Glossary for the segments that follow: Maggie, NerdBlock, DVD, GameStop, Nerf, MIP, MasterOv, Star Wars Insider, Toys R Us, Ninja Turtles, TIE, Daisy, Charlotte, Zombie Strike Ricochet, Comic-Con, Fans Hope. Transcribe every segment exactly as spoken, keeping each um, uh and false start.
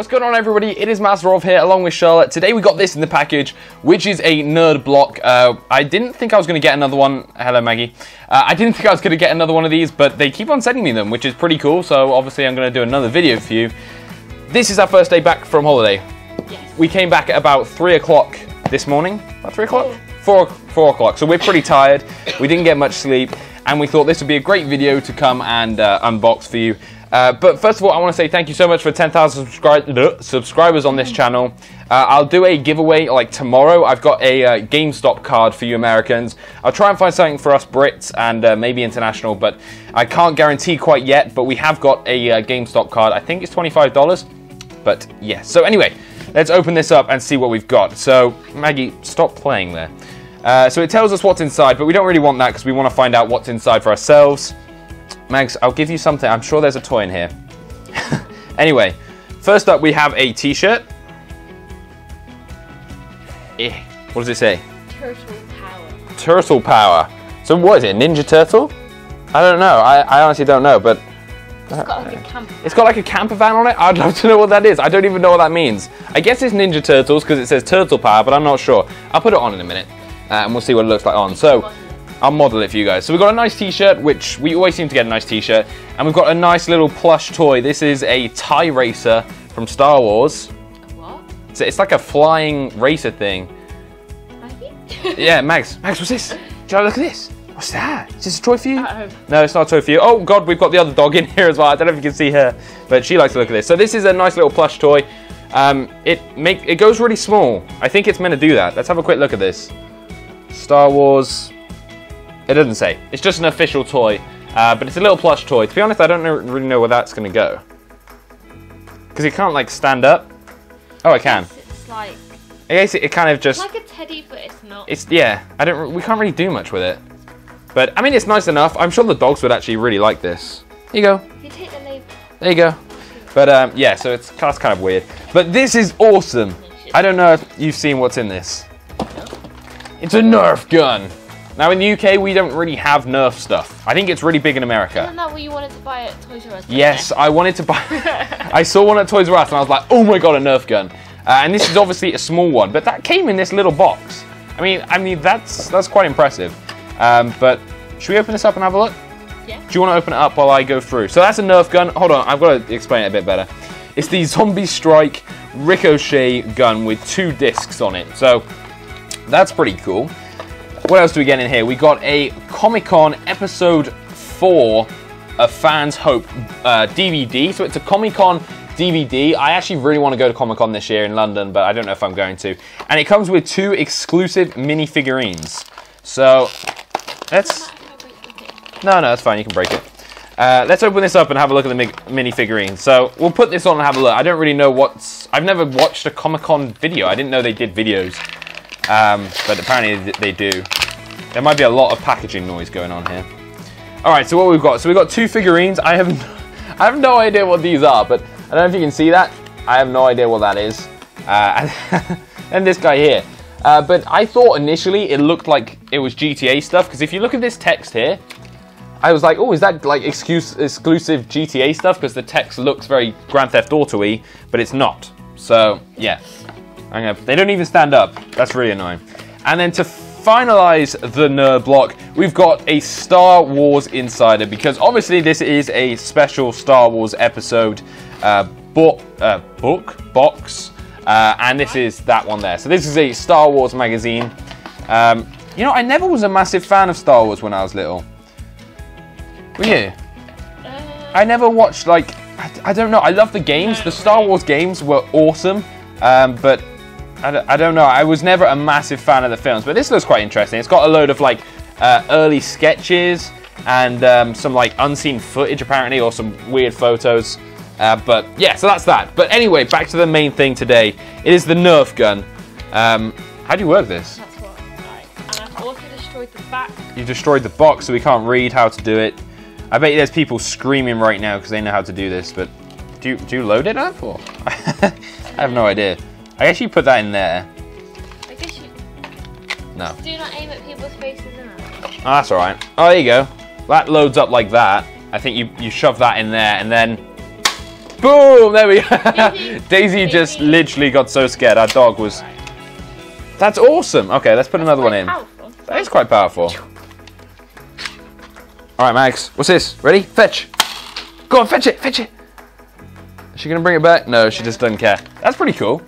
What's going on, everybody? It is MasterOv here along with Charlotte. Today we got this in the package, which is a NerdBlock. Uh, I didn't think I was going to get another one. Hello, Maggie. Uh, I didn't think I was going to get another one of these, but they keep on sending me them, which is pretty cool. So obviously I'm going to do another video for you. This is our first day back from holiday. Yes. We came back at about three o'clock this morning. About three o'clock? Oh. Four, four o'clock. So we're pretty tired. We didn't get much sleep. And we thought this would be a great video to come and uh, unbox for you. Uh, but first of all, I want to say thank you so much for ten thousand subscri subscribers on this channel. Uh, I'll do a giveaway like tomorrow. I've got a uh, GameStop card for you Americans. I'll try and find something for us Brits and uh, maybe international, but I can't guarantee quite yet. But we have got a uh, GameStop card. I think it's twenty-five dollars, but yeah. So anyway, let's open this up and see what we've got. So Maggie, stop playing there. Uh, so it tells us what's inside, but we don't really want that because we want to find out what's inside for ourselves. Mags, I'll give you something. I'm sure there's a toy in here. Anyway, first up we have a t-shirt. Eh, what does it say? Turtle power. Turtle power. So what is it, Ninja Turtle? I don't know. I, I honestly don't know, but... It's got like a camper van. It's got like a camper van on it? I'd love to know what that is. I don't even know what that means. I guess it's Ninja Turtles because it says Turtle Power, but I'm not sure. I'll put it on in a minute uh, and we'll see what it looks like on. So. I'll model it for you guys. So we've got a nice t-shirt, which we always seem to get a nice t-shirt. And we've got a nice little plush toy. This is a TIE racer from Star Wars. What? So it's like a flying racer thing. Maggie? Yeah, Mags. Mags, what's this? Shall I look at this? What's that? Is this a toy for you? Uh-oh. No, it's not a toy for you. Oh God, we've got the other dog in here as well. I don't know if you can see her, but she likes to look at this. So this is a nice little plush toy. Um, it, make, it goes really small. I think it's meant to do that. Let's have a quick look at this. Star Wars... It doesn't say. It's just an official toy, uh, but it's a little plush toy. To be honest, I don't know, really know where that's going to go. Because it can't, like, stand up. Oh, it can. It's like... I guess it, it kind of just... It's like a teddy, but it's not. It's, yeah. I don't... We can't really do much with it. But, I mean, it's nice enough. I'm sure the dogs would actually really like this. Here you go. You take the label. There you go. But, um, yeah, so it's that's kind of weird. But this is awesome. I don't know if you've seen what's in this. No. It's a Nerf gun. Now in the U K, we don't really have Nerf stuff. I think it's really big in America. Isn't that what you wanted to buy at Toys R Us? Yes, I wanted to buy... I saw one at Toys R Us and I was like, oh my God, a Nerf gun. Uh, and this is obviously a small one, but that came in this little box. I mean, I mean that's that's quite impressive. Um, but should we open this up and have a look? Yeah. Do you want to open it up while I go through? So that's a Nerf gun. Hold on, I've got to explain it a bit better. It's the Zombie Strike Ricochet gun with two discs on it. So that's pretty cool. What else do we get in here? We got a Comic-Con episode four of Fans Hope uh, D V D. So it's a Comic-Con D V D. I actually really want to go to Comic-Con this year in London, but I don't know if I'm going to. And it comes with two exclusive mini figurines. So let's... No, no, that's fine. You can break it. Uh, let's open this up and have a look at the mi mini figurines. So we'll put this on and have a look. I don't really know what's... I've never watched a Comic-Con video. I didn't know they did videos. Um, but apparently they do. There might be a lot of packaging noise going on here. All right, so what we've got? So we've got two figurines. I have, I have no idea what these are, but I don't know if you can see that. I have no idea what that is. Uh, and, and this guy here. Uh, but I thought initially it looked like it was G T A stuff because if you look at this text here, I was like, oh, is that like excuse, exclusive G T A stuff? Because the text looks very Grand Theft Auto-y, but it's not. So yeah. I'm gonna, they don't even stand up. That's really annoying. And then to finalize the nerd block, we've got a Star Wars Insider because obviously this is a special Star Wars episode uh, book, uh, book box, uh, and this is that one there. So this is a Star Wars magazine. Um, you know, I never was a massive fan of Star Wars when I was little. Were you? Uh, I never watched like I, I don't know. I love the games. The Star Wars games were awesome, um, but. I don't know, I was never a massive fan of the films, but this looks quite interesting. It's got a load of like uh, early sketches and um, some like unseen footage apparently, or some weird photos. Uh, but yeah, so that's that. But anyway, back to the main thing today. It is the Nerf gun. Um, how do you work this? That's what I like. And I've also destroyed the back. You destroyed the box, so we can't read how to do it. I bet you there's people screaming right now because they know how to do this, but do you, do you load it up or? I have no idea. I guess you put that in there. I guess you... No. Do not aim at people's faces in it. Oh, that's all right. Oh, there you go. That loads up like that. I think you, you shove that in there and then Boom! There we go. Daisy, Daisy just Daisy. literally got so scared. Our dog was... That's awesome. Okay, let's put That's another one in. Powerful. That is quite powerful. All right, Mags. What's this? Ready? Fetch. Go on, fetch it. Fetch it. Is she going to bring it back? No, she just doesn't care. That's pretty cool.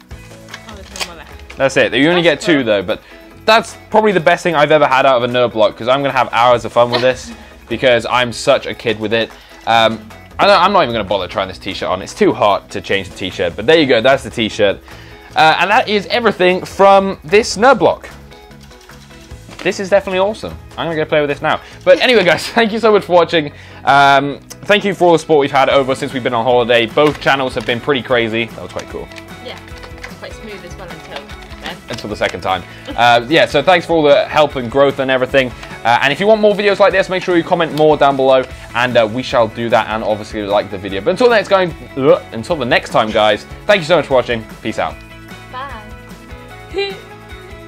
That's it. You only get two though, but that's probably the best thing I've ever had out of a Nerf block because I'm going to have hours of fun with this because I'm such a kid with it. Um, I don't, I'm not even going to bother trying this t-shirt on. It's too hot to change the t-shirt, but there you go. That's the t-shirt. Uh, and that is everything from this Nerf block. This is definitely awesome. I'm going to go play with this now. But anyway, guys, thank you so much for watching. Um, thank you for all the support we've had over since we've been on holiday. Both channels have been pretty crazy. That was quite cool. Yeah, it's quite smooth as well until... until the second time. Uh, yeah, so thanks for all the help and growth and everything. Uh, and if you want more videos like this, make sure you comment more down below, and uh, we shall do that, and obviously like the video. But until the next time, until the next time, guys, thank you so much for watching. Peace out. Bye.